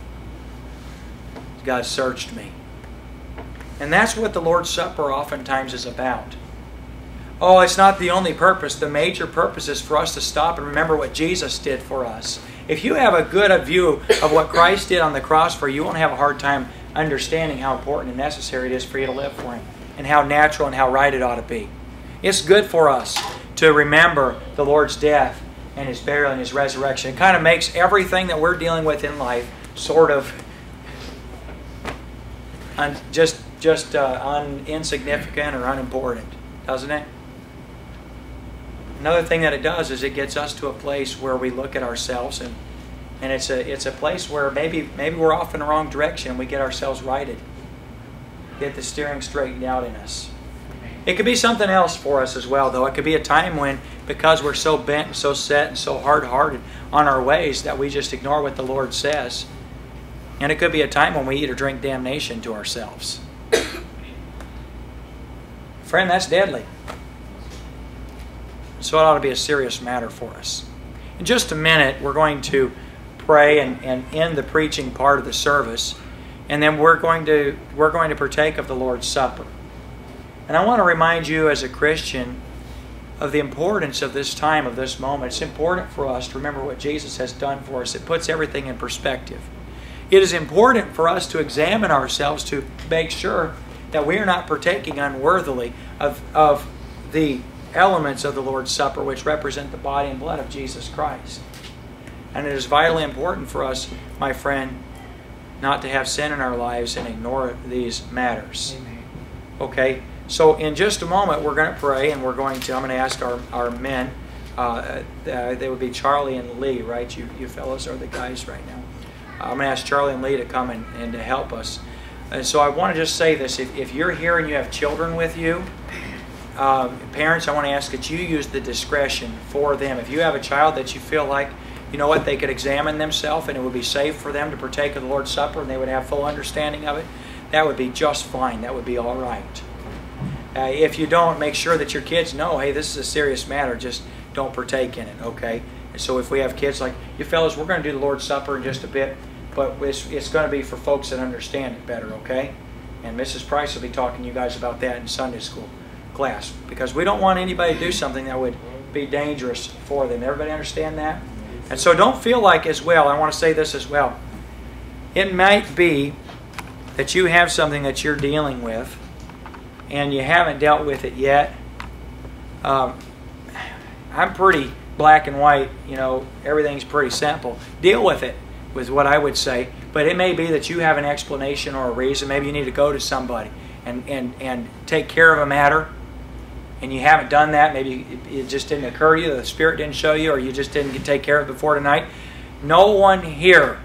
God searched me. And that's what the Lord's Supper oftentimes is about. Oh, it's not the only purpose. The major purpose is for us to stop and remember what Jesus did for us. If you have a good view of what Christ did on the cross for you, you won't have a hard time understanding how important and necessary it is for you to live for Him, and how natural and how right it ought to be. It's good for us to remember the Lord's death and His burial and His resurrection. It kind of makes everything that we're dealing with in life sort of insignificant or unimportant, doesn't it? Another thing that it does is it gets us to a place where we look at ourselves, and it's a place where maybe we're off in the wrong direction and we get ourselves righted. Get the steering straightened out in us. It could be something else for us as well, though. It could be a time when, because we're so bent and so set and so hard-hearted on our ways, that we just ignore what the Lord says. And it could be a time when we eat or drink damnation to ourselves. Friend, that's deadly. So it ought to be a serious matter for us. In just a minute, we're going to pray and end the preaching part of the service, and then we're going to partake of the Lord's Supper. And I want to remind you as a Christian of the importance of this time, of this moment. It's important for us to remember what Jesus has done for us. It puts everything in perspective. It is important for us to examine ourselves to make sure that we are not partaking unworthily of the elements of the Lord's Supper, which represent the body and blood of Jesus Christ. And it is vitally important for us, my friend, not to have sin in our lives and ignore these matters. Amen. Okay, so in just a moment we're going to pray, and I'm going to ask our men, they would be Charlie and Lee, right? You fellows are the guys right now. I'm going to ask Charlie and Lee to come and to help us. And so I want to just say this, if you're here and you have children with you, parents, I want to ask that you use the discretion for them. If you have a child that you feel like, you know what, they could examine themselves and it would be safe for them to partake of the Lord's Supper and they would have full understanding of it, that would be just fine. That would be all right. If you don't, make sure that your kids know, hey, this is a serious matter. Just don't partake in it, okay? And so if we have kids, like, you fellas, we're going to do the Lord's Supper in just a bit, but it's going to be for folks that understand it better, okay? And Mrs. Price will be talking to you guys about that in Sunday school class, because we don't want anybody to do something that would be dangerous for them. Everybody understand that? And so don't feel like, as well, I want to say this as well, it might be that you have something that you're dealing with and you haven't dealt with it yet, I'm pretty black and white, you know, everything's pretty simple. Deal with it, was what I would say. But it may be that you have an explanation or a reason. Maybe you need to go to somebody and take care of a matter, and you haven't done that. Maybe it just didn't occur to you, the Spirit didn't show you, or you just didn't take care of it before tonight. No one here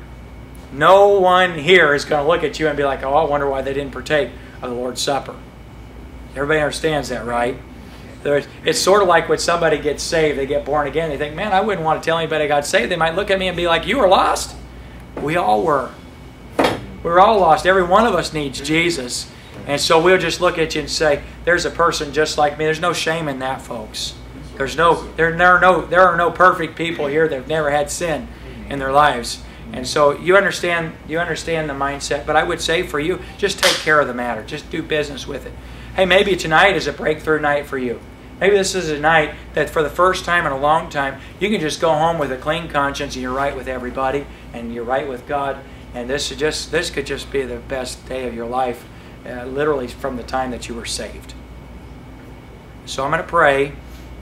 is going to look at you and be like, oh, I wonder why they didn't partake of the Lord's Supper. Everybody understands that, right? It's sort of like when somebody gets saved, they get born again, they think, man, I wouldn't want to tell anybody I got saved. They might look at me and be like, you were lost? We all were. We were all lost. Every one of us needs Jesus. And so we'll just look at you and say, there's a person just like me. There's no shame in that, folks. There are no perfect people here that have never had sin in their lives. And so you understand the mindset. But I would say for you, just take care of the matter. Just do business with it. Hey, maybe tonight is a breakthrough night for you. Maybe this is a night that for the first time in a long time, you can just go home with a clean conscience and you're right with everybody and you're right with God. And this could just be the best day of your life, literally from the time that you were saved. So I'm going to pray, and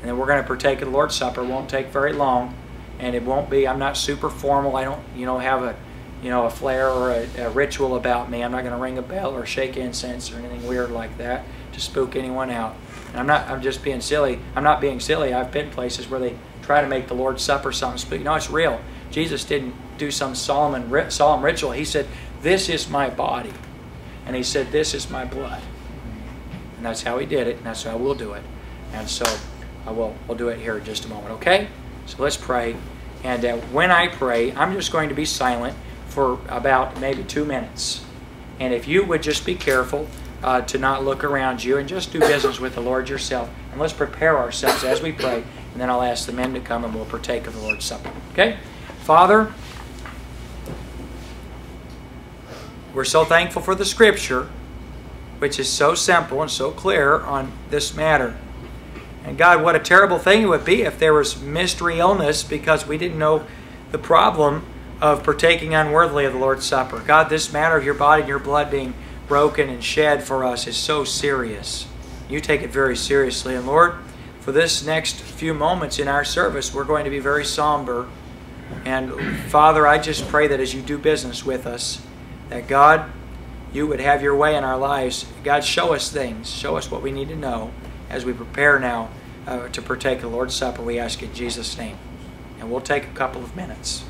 then we're going to partake of the Lord's Supper. It won't take very long, and it won't be, I'm not super formal. I don't, have a flair or a ritual about me. I'm not going to ring a bell or shake incense or anything weird like that to spook anyone out. And I'm just being silly. I'm not being silly. I've been places where they try to make the Lord's Supper something spooky. No, it's real. Jesus didn't do some solemn ritual. He said, this is my body. And he said, this is my blood. And that's how he did it, and that's how we'll do it. And so we'll do it here in just a moment, okay? So let's pray. And when I pray, I'm just going to be silent for about maybe 2 minutes. And if you would just be careful to not look around you and just do business with the Lord yourself. And let's prepare ourselves as we pray. And then I'll ask the men to come and we'll partake of the Lord's Supper. Okay? Father, we're so thankful for the Scripture, which is so simple and so clear on this matter. And God, what a terrible thing it would be if there was mystery illness because we didn't know the problem of partaking unworthily of the Lord's Supper. God, this matter of your body and your blood being broken and shed for us is so serious. You take it very seriously. And Lord, for this next few moments in our service, we're going to be very somber. And Father, I just pray that as you do business with us, that God, you would have your way in our lives. God, show us things. Show us what we need to know as we prepare now to partake of the Lord's Supper. We ask in Jesus' name. And we'll take a couple of minutes.